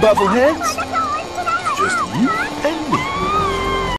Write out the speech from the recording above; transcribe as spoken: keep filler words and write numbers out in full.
bubbleheads. Just you and me.